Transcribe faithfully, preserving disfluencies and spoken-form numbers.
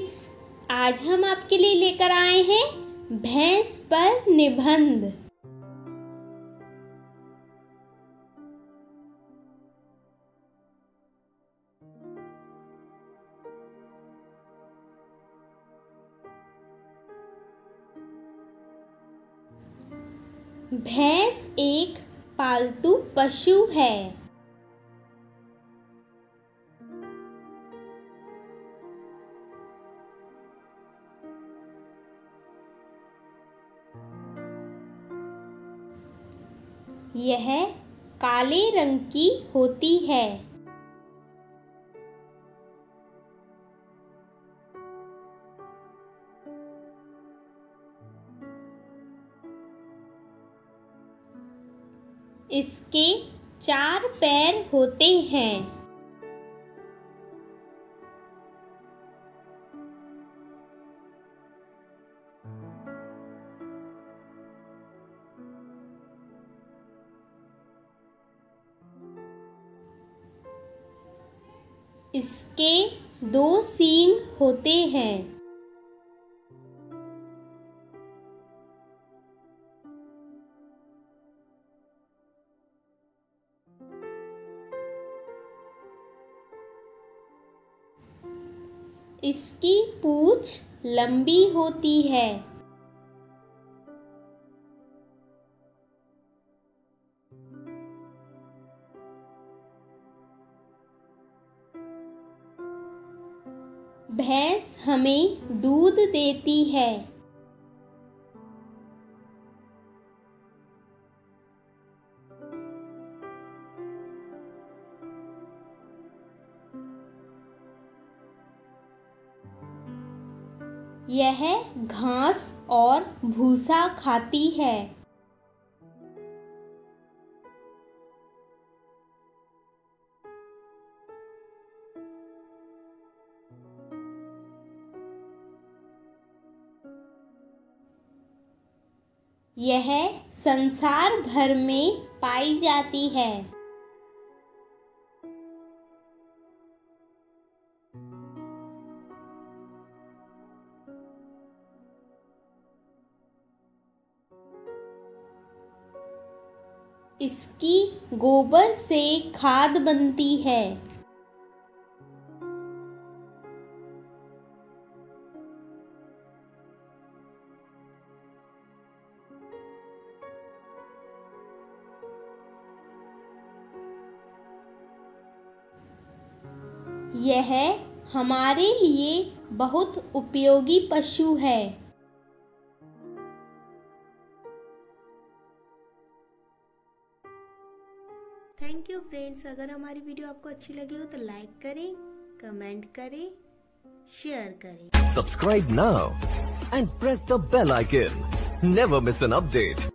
Friends, आज हम आपके लिए लेकर आए हैं भैंस पर निबंध। भैंस एक पालतू पशु है। यह काले रंग की होती है। इसके चार पैर होते हैं। इसके दो सींग होते हैं। इसकी पूंछ लंबी होती है। भैंस हमें दूध देती है। यह घास और भूसा खाती है। यह संसार भर में पाई जाती है। इसकी गोबर से खाद बनती है। यह हमारे लिए बहुत उपयोगी पशु है। थैंक यू फ्रेंड्स, अगर हमारी वीडियो आपको अच्छी लगी हो तो लाइक करें, कमेंट करें, शेयर करें। Subscribe now and press the bell icon. Never miss an update.